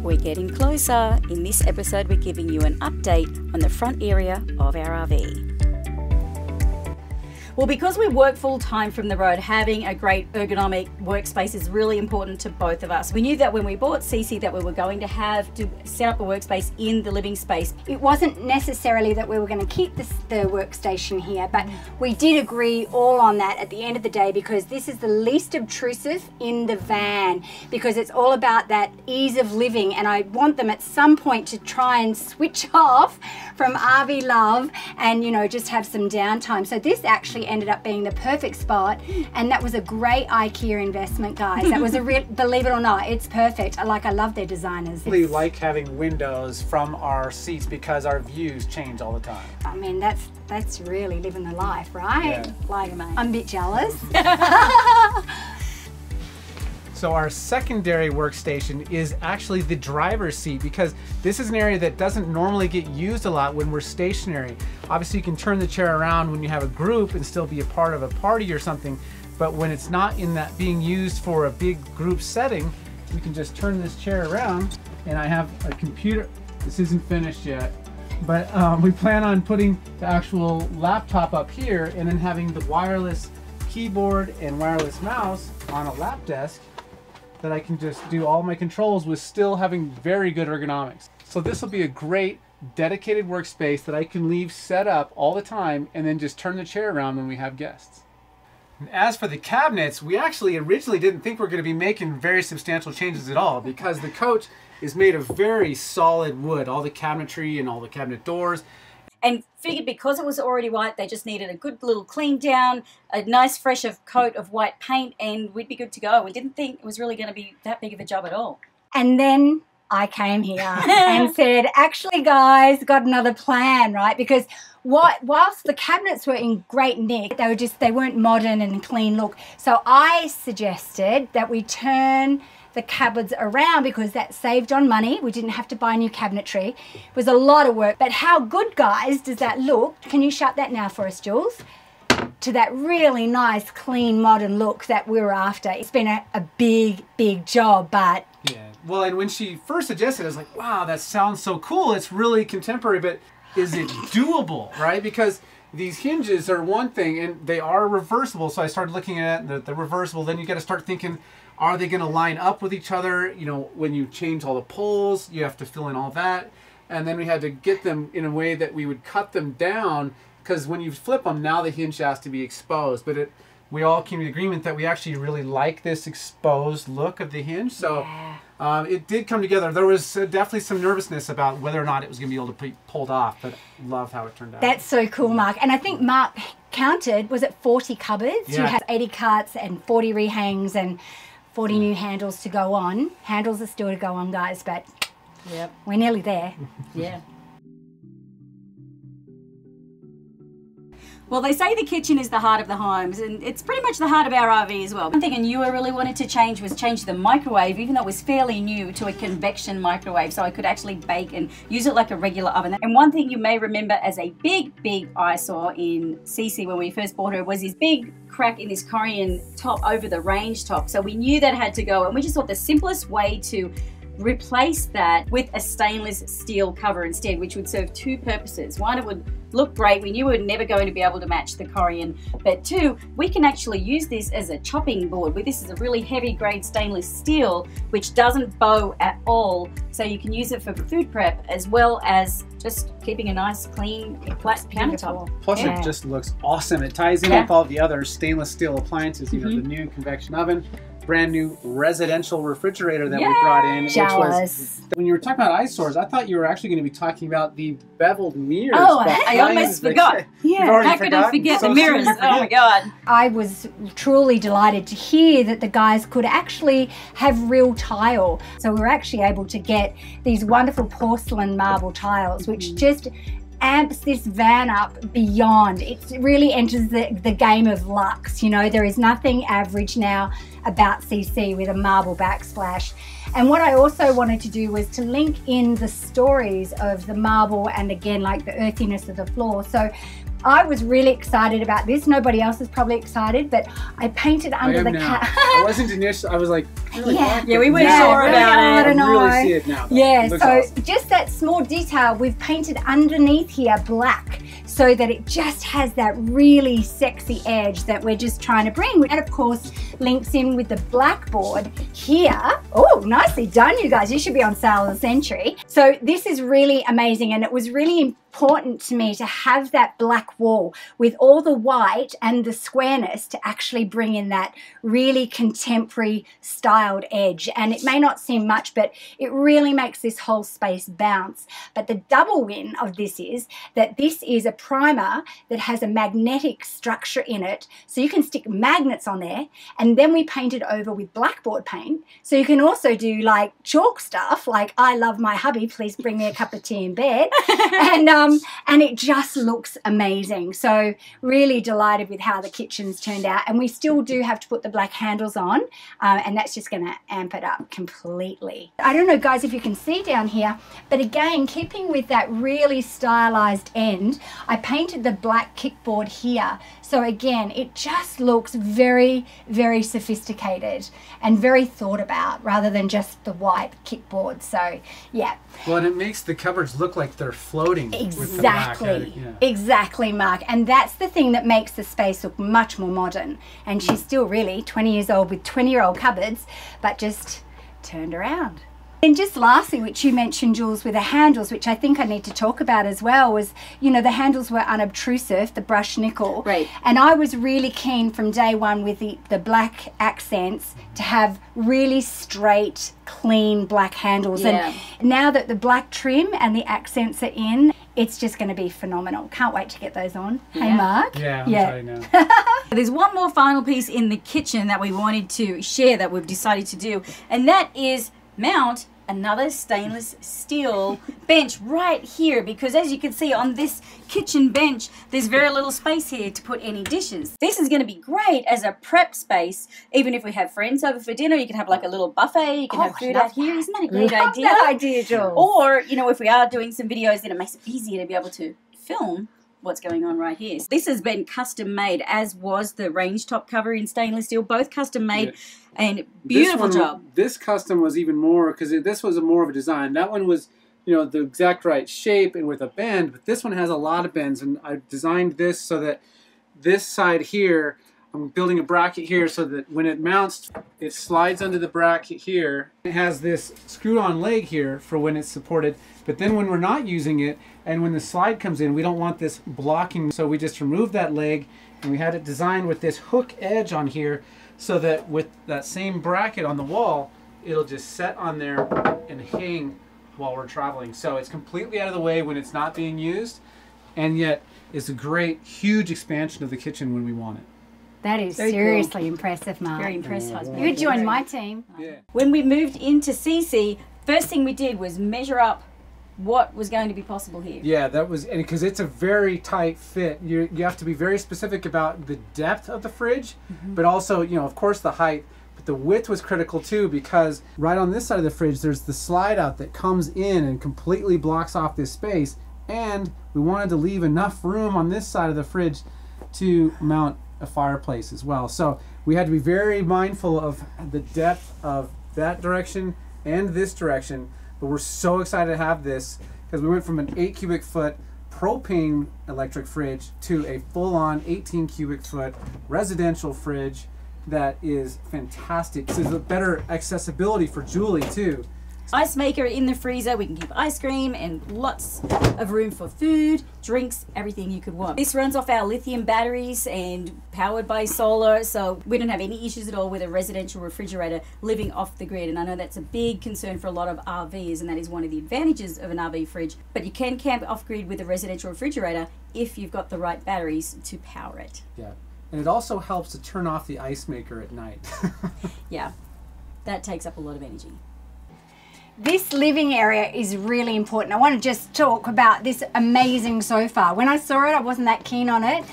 We're getting closer. In this episode, we're giving you an update on the front area of our RV. Well, because we work full-time from the road, having a great ergonomic workspace is really important to both of us. We knew that when we bought CC that we were going to have to set up a workspace in the living space. It wasn't necessarily that we were going to keep the workstation here, but we did agree all on that at the end of the day, because this is the least obtrusive in the van, because it's all about that ease of living. And I want them at some point to try and switch off from RV love and, you know, just have some downtime. So this actually ended up being the perfect spot, and that was a great IKEA investment. Guys, that was a real, believe it or not, it's perfect. I love their designers. We like having windows from our seats because our views change all the time. I mean, that's really living the life, right? Yeah. Like, I'm a bit jealous. So our secondary workstation is actually the driver's seat, because this is an area that doesn't normally get used a lot when we're stationary. Obviously you can turn the chair around when you have a group and still be a part of a party or something, but when it's not in that being used for a big group setting, you can just turn this chair around and I have a computer. This isn't finished yet, but we plan on putting the actual laptop up here and then having the wireless keyboard and wireless mouse on a lap desk that I can just do all my controls with, still having very good ergonomics. So this will be a great dedicated workspace that I can leave set up all the time and then just turn the chair around when we have guests. As for the cabinets, we actually originally didn't think we're going to be making very substantial changes at all, because the coach is made of very solid wood, all the cabinetry and all the cabinet doors. And figured because it was already white, they just needed a good little clean down, a nice fresh coat of white paint, and we'd be good to go. We didn't think it was really going to be that big of a job at all. And then I came here and said, actually guys, got another plan, right? Because whilst the cabinets were in great nick, they weren't modern and clean look. So I suggested that we turn the cupboards around, because that saved on money. We didn't have to buy new cabinetry. It was a lot of work, but how good, guys, does that look? Can you shut that now for us, Jules? To that really nice, clean, modern look that we were after. It's been a big, big job, but... Yeah, well, and when she first suggested it, I was like, wow, that sounds so cool. It's really contemporary, but is it doable, right? Because these hinges are one thing, and they are reversible, so I started looking at the reversible. Then you got to start thinking, are they going to line up with each other? You know, when you change all the poles, you have to fill in all that. And then we had to get them in a way that we would cut them down, because when you flip them, now the hinge has to be exposed. But we all came to the agreement that we actually really like this exposed look of the hinge. So yeah. It did come together. There was definitely some nervousness about whether or not it was going to be able to be pulled off, but love how it turned out. That's so cool, Mark. And I think Mark counted, was it 40 cupboards? Yeah. You had 80 cuts and 40 rehangs and 40 new handles to go on. Handles are still to go on, guys, but yep, we're nearly there. Yeah. Well, they say the kitchen is the heart of the homes, and it's pretty much the heart of our RV as well. One thing I knew I really wanted to change was change the microwave, even though it was fairly new, to a convection microwave, so I could actually bake and use it like a regular oven. And one thing you may remember as a big, big eyesore in CC when we first bought her was this big crack in this Corian top over the range top. So we knew that had to go, and we just thought the simplest way to replace that with a stainless steel cover instead, which would serve two purposes. One, it would look great. We knew we were never going to be able to match the Corian, but two, we can actually use this as a chopping board. This is a really heavy grade stainless steel, which doesn't bow at all, so you can use it for food prep as well as just keeping a nice clean flat countertop. Plus yeah, it just looks awesome. It ties in yeah, with all the other stainless steel appliances, you know, the new convection oven, brand new residential refrigerator that we brought in. Jealous. Which was, when you were talking about eyesores, I thought you were actually going to be talking about the beveled mirrors. Oh, I almost forgot. Yeah, how could I forget the mirrors? Oh my God. I was truly delighted to hear that the guys could actually have real tile. So we were actually able to get these wonderful porcelain marble tiles, which just amps this van up beyond. It really enters the game of luxe. You know, there is nothing average now about CC with a marble backsplash. And what I also wanted to do was to link in the stories of the marble and again, like the earthiness of the floor. So I was really excited about this. Nobody else is probably excited, but I painted under the cat. I wasn't initially, I was like, we weren't sure about it. I really see it now. Yeah, so awesome. Just that small detail, we've painted underneath here black so that it just has that really sexy edge that we're just trying to bring. And of course, links in with the blackboard here. Oh, nicely done, you guys. You should be on sale of the century. So this is really amazing, and it was really important to me to have that black wall with all the white and the squareness to actually bring in that really contemporary styled edge. And it may not seem much, but it really makes this whole space bounce. But the double win of this is that this is a primer that has a magnetic structure in it, so you can stick magnets on there, and then we paint it over with blackboard paint. So you can also do like chalk stuff, like I love my hubby, please bring me a cup of tea in bed. And it just looks amazing. So really delighted with how the kitchen's turned out. And we still do have to put the black handles on, and that's just going to amp it up completely. I don't know, guys, if you can see down here, but again, keeping with that really stylized end, I painted the black kickboard here. So again, it just looks very, very sophisticated and very thought about, rather than just the white kickboard. So yeah. Well, and it makes the cupboards look like they're floating. Exactly. Exactly, Mark. And that's the thing that makes the space look much more modern. And she's still really 20 years old with 20-year-old cupboards, but just turned around. And just lastly, which you mentioned, Jules, with the handles, which I think I need to talk about as well, was, you know, the handles were unobtrusive, the brush nickel. Right. And I was really keen from day one with the black accents to have really straight, clean black handles. Yeah. And now that the black trim and the accents are in, it's just going to be phenomenal. Can't wait to get those on. Yeah. Hey, Mark? Yeah, I'm sorry now. There's one more final piece in the kitchen that we wanted to share that we've decided to do, and that is mount another stainless steel bench right here, because as you can see on this kitchen bench, there's very little space here to put any dishes. This is going to be great as a prep space. Even if we have friends over for dinner, you can have like a little buffet, you can have food out here. Isn't that a great idea? Love that idea, Jules. Or, you know, if we are doing some videos, then it makes it easier to be able to film what's going on right here. This has been custom made, as was the range top cover in stainless steel, both custom made. Yeah. And beautiful job. This custom was even more, because this was more of a design. That one was, you know, the exact right shape and with a bend, but this one has a lot of bends, and I designed this so that this side here, I'm building a bracket here so that when it mounts, it slides under the bracket here. It has this screwed-on leg here for when it's supported, but then when we're not using it and when the slide comes in, we don't want this blocking, so we just remove that leg, and we had it designed with this hook edge on here so that with that same bracket on the wall, it'll just set on there and hang while we're traveling. So it's completely out of the way when it's not being used, and yet it's a great, huge expansion of the kitchen when we want it. That is seriously impressive, Mark. Very impressive. Yeah. You joined my team. Yeah. When we moved into CC, first thing we did was measure up what was going to be possible here. Yeah, that was, and because it's a very tight fit. You have to be very specific about the depth of the fridge, but also, you know, of course the height, but the width was critical too, because right on this side of the fridge, there's the slide out that comes in and completely blocks off this space. And we wanted to leave enough room on this side of the fridge to mount a fireplace as well. So we had to be very mindful of the depth of that direction and this direction, but we're so excited to have this because we went from an 8 cubic foot propane electric fridge to a full-on 18 cubic foot residential fridge that is fantastic. So there's a better accessibility for Julie too. Ice maker in the freezer, we can keep ice cream and lots of room for food, drinks, everything you could want. This runs off our lithium batteries and powered by solar, so we don't have any issues at all with a residential refrigerator living off the grid. And I know that's a big concern for a lot of RVs, and that is one of the advantages of an RV fridge, but you can camp off grid with a residential refrigerator if you've got the right batteries to power it. Yeah, and it also helps to turn off the ice maker at night. Yeah, that takes up a lot of energy. This living area is really important. I want to just talk about this amazing sofa. When I saw it, I wasn't that keen on it,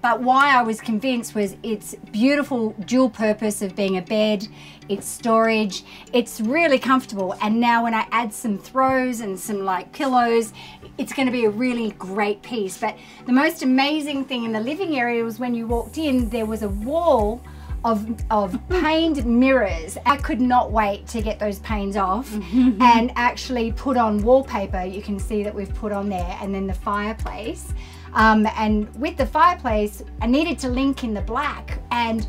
but why I was convinced was its beautiful dual purpose of being a bed, its storage. It's really comfortable, and now when I add some throws and some like pillows, it's going to be a really great piece. But the most amazing thing in the living area was when you walked in, there was a wall of paned mirrors. I could not wait to get those panes off and actually put on wallpaper. You can see that we've put on there, and then the fireplace. And with the fireplace, I needed to link in the black. And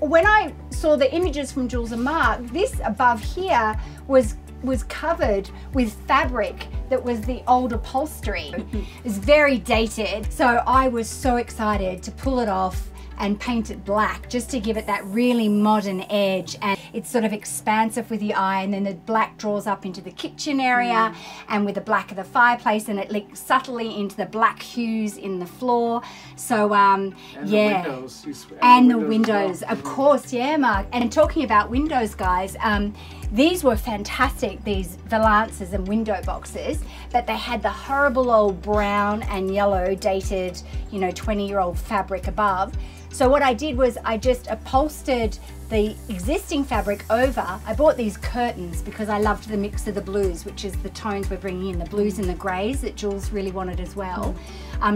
when I saw the images from Jules and Mark, this above here was covered with fabric that was the old upholstery. It's very dated. So I was so excited to pull it off and paint it black just to give it that really modern edge, and it's sort of expansive with the eye, and then the black draws up into the kitchen area and with the black of the fireplace, and it links subtly into the black hues in the floor. So and yeah, the windows, and the windows of course. Yeah, Mark, and talking about windows, guys, these were fantastic, these valances and window boxes, but they had the horrible old brown and yellow dated, you know, 20-year-old fabric above. So what I did was I just upholstered the existing fabric over. I bought these curtains because I loved the mix of the blues, which is the tones we're bringing in, the blues and the greys that Jules really wanted as well,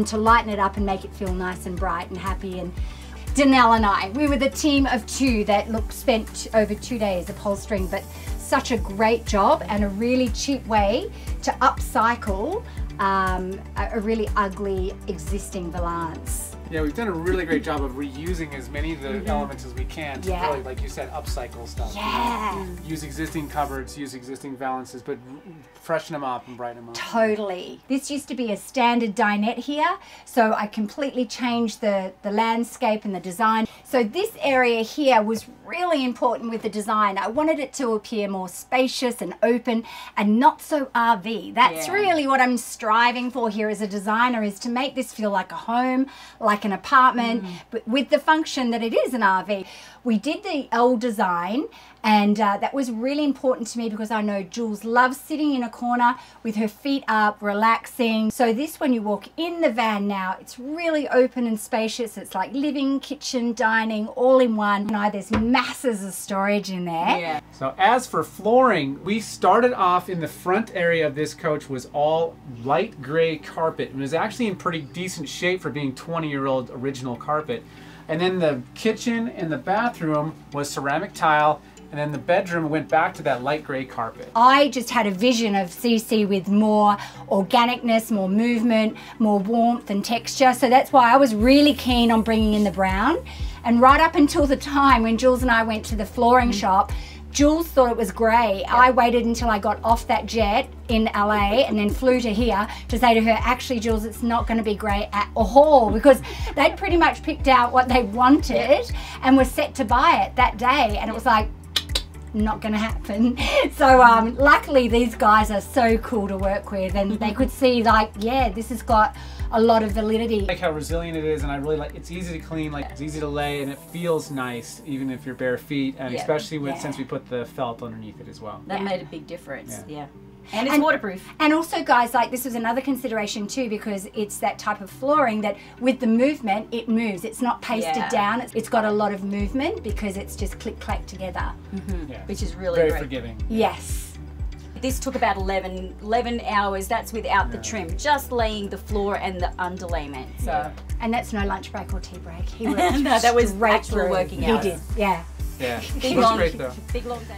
to lighten it up and make it feel nice and bright and happy. And Danelle and I, we were the team of two that spent over 2 days upholstering, but such a great job and a really cheap way to upcycle a really ugly existing valance. Yeah, we've done a really great job of reusing as many of the elements as we can to really, like you said, upcycle stuff. Yeah. You know, use existing cupboards, use existing valances, but freshen them up and brighten them up. Totally. This used to be a standard dinette here, so I completely changed the landscape and the design. So this area here was really important with the design. I wanted it to appear more spacious and open and not so RV. That's really what I'm striving for here as a designer, is to make this feel like a home, like an apartment, but with the function that it is an RV. We did the L design, and that was really important to me because I know Jules loves sitting in a corner with her feet up, relaxing. So this, when you walk in the van now, it's really open and spacious. It's like living, kitchen, dining, all in one. And there's masses of storage in there. Yeah. So as for flooring, we started off in the front area of this coach was all light gray carpet, and it was actually in pretty decent shape for being 20-year-old original carpet. And then the kitchen and the bathroom was ceramic tile, and then the bedroom went back to that light gray carpet. I just had a vision of CC with more organicness, more movement, more warmth and texture. So that's why I was really keen on bringing in the brown. And right up until the time when Jules and I went to the flooring shop, Jules thought it was grey. I waited until I got off that jet in LA and then flew to here to say to her, actually Jules, it's not going to be grey at all, because they'd pretty much picked out what they wanted and were set to buy it that day, and it was like, not going to happen. So luckily these guys are so cool to work with, and they could see like, yeah, this has got a lot of validity. I like how resilient it is, and I really like it's easy to clean, like it's easy to lay, and it feels nice even if you're bare feet, and especially with since we put the felt underneath it as well. That made a big difference. And it's waterproof. And also, guys, like this was another consideration too, because it's that type of flooring that with the movement, it moves. It's not pasted down. It's got a lot of movement because it's just click-clack together, which is really great. Very forgiving. Yes. This took about 11 hours. That's without the trim, just laying the floor and the underlayment. So, and that's no lunch break or tea break. He worked no, that was actual working hours. He did, yeah, big long day.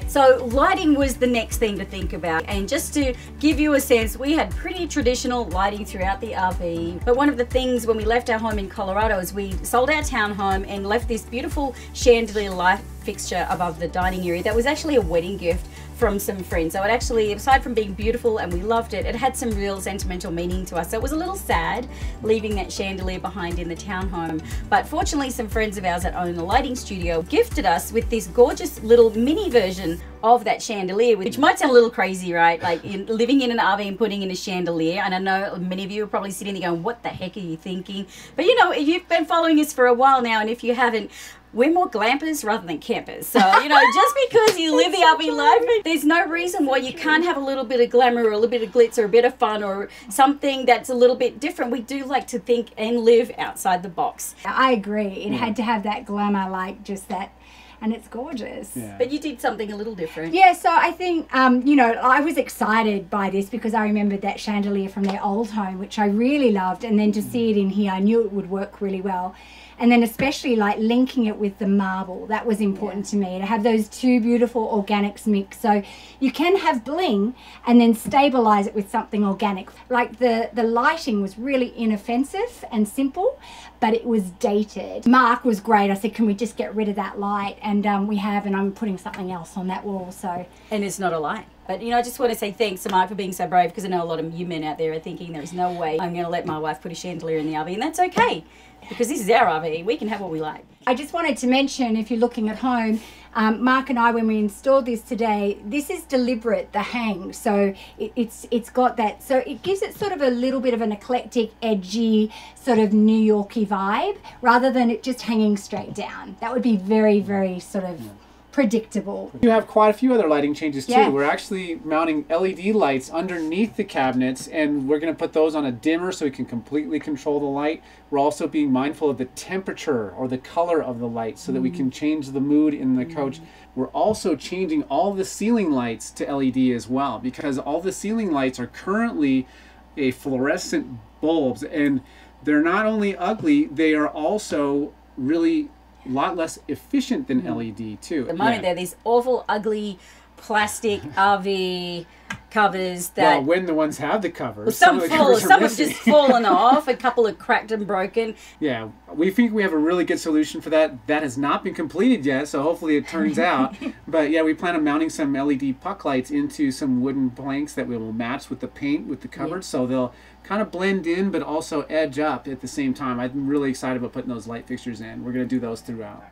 So lighting was the next thing to think about, and just to give you a sense, we had pretty traditional lighting throughout the RV, but one of the things when we left our home in Colorado is we sold our townhome and left this beautiful chandelier light fixture above the dining area. That was actually a wedding gift from some friends. So it actually, aside from being beautiful and we loved it, it had some real sentimental meaning to us. So it was a little sad leaving that chandelier behind in the townhome. But fortunately, some friends of ours that own a lighting studio gifted us with this gorgeous little mini version of that chandelier, which might sound a little crazy, right? Like living in an RV and putting in a chandelier. And I know many of you are probably sitting there going, what the heck are you thinking? But you know, you've been following us for a while now, and if you haven't, we're more glampers rather than campers. So, you know, just because you live the RV life, there's no reason why you can't have a little bit of glamour or a little bit of glitz or a bit of fun or something that's a little bit different. We do like to think and live outside the box. I agree. It had to have that glamour, like just that. And it's gorgeous. Yeah. But you did something a little different. Yeah, so I think, you know, I was excited by this because I remembered that chandelier from their old home, which I really loved. And then to see it in here, I knew it would work really well. And then especially like linking it with the marble, that was important to me, to have those two beautiful organics mixed. So you can have bling and then stabilize it with something organic. Like the lighting was really inoffensive and simple, but it was dated. Mark was great. I said, can we just get rid of that light? And we have, and I'm putting something else on that wall. So, and it's not a light. But, you know, I just want to say thanks to Mark for being so brave, because I know a lot of you men out there are thinking there is no way I'm going to let my wife put a chandelier in the RV, and that's okay, because this is our RV. We can have what we like. I just wanted to mention, if you're looking at home, Mark and I, when we installed this today, this is deliberate, the hang. So it's got that. So it gives it sort of a little bit of an eclectic, edgy, sort of New York-y vibe, rather than it just hanging straight down. That would be very, very sort of... predictable. You have quite a few other lighting changes too. Yeah. We're actually mounting LED lights underneath the cabinets, and we're going to put those on a dimmer so we can completely control the light. We're also being mindful of the temperature or the color of the light so that we can change the mood in the coach. We're also changing all the ceiling lights to LED as well, because all the ceiling lights are currently a fluorescent bulbs, and they're not only ugly, they are also really a lot less efficient than LED too. At the moment they're these awful, ugly plastic RV covers that... Well, when the ones have the covers. Well, some have just fallen off, a couple are cracked and broken. Yeah, we think we have a really good solution for that. That has not been completed yet, so hopefully it turns out. But yeah, we plan on mounting some LED puck lights into some wooden planks that we will match with the paint, with the cupboard, so they'll kind of blend in but also edge up at the same time. I'm really excited about putting those light fixtures in. We're going to do those throughout.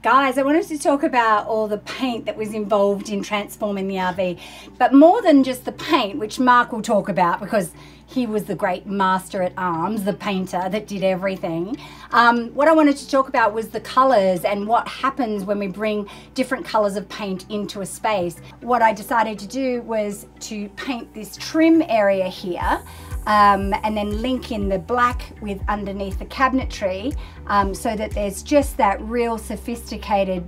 Guys, I wanted to talk about all the paint that was involved in transforming the RV, but more than just the paint, which Mark will talk about because he was the great master at arms, the painter that did everything. What I wanted to talk about was the colors and what happens when we bring different colors of paint into a space. What I decided to do was to paint this trim area here, and then link in the black with underneath the cabinetry, so that there's just that real sophisticated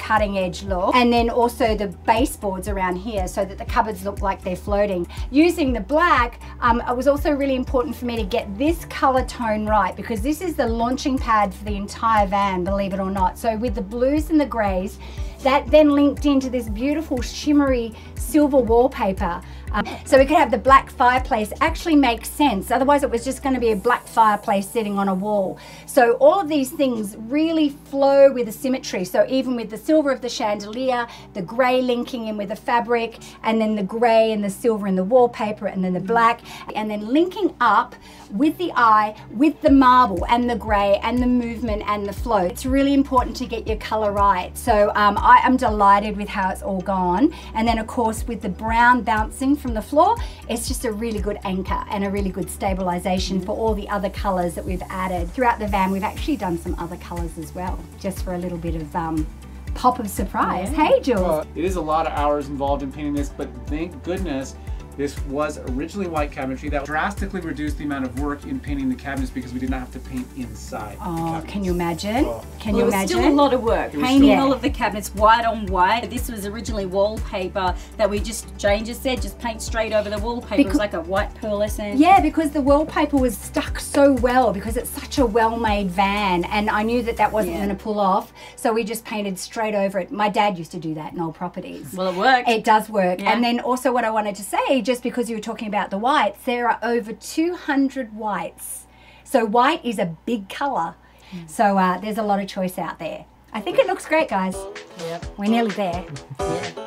cutting edge look, and then also the baseboards around here so that the cupboards look like they're floating. Using the black, it was also really important for me to get this color tone right, because this is the launching pad for the entire van, believe it or not. So with the blues and the grays, that then linked into this beautiful shimmery silver wallpaper. So we could have the black fireplace actually make sense. Otherwise it was just going to be a black fireplace sitting on a wall. So all of these things really flow with a symmetry. So even with the silver of the chandelier, the grey linking in with the fabric, and then the grey and the silver in the wallpaper, and then the black, and then linking up with the eye, with the marble and the grey and the movement and the flow. It's really important to get your colour right. So I am delighted with how it's all gone. And then of course with the brown bouncing from the floor, it's just a really good anchor and a really good stabilization for all the other colors that we've added. Throughout the van, we've actually done some other colors as well, just for a little bit of pop of surprise. Yeah. Hey, Jules. Well, it is a lot of hours involved in painting this, but thank goodness this was originally white cabinetry. That drastically reduced the amount of work in painting the cabinets because we did not have to paint inside. Oh, can you imagine? Oh. Can you imagine? It was still a lot of work. Painting all of the cabinets white on white. This was originally wallpaper that we just, Jane just said, just paint straight over the wallpaper. It was like a white pearlescent. Yeah, because the wallpaper was stuck so well, because it's such a well-made van, and I knew that that wasn't going to pull off, so we just painted straight over it. My dad used to do that in old properties. Well, it worked. It does work. Yeah. And then also what I wanted to say, just because you were talking about the whites, there are over 200 whites. So white is a big colour. So there's a lot of choice out there. I think it looks great, guys. Yep. We're nearly there. Yeah.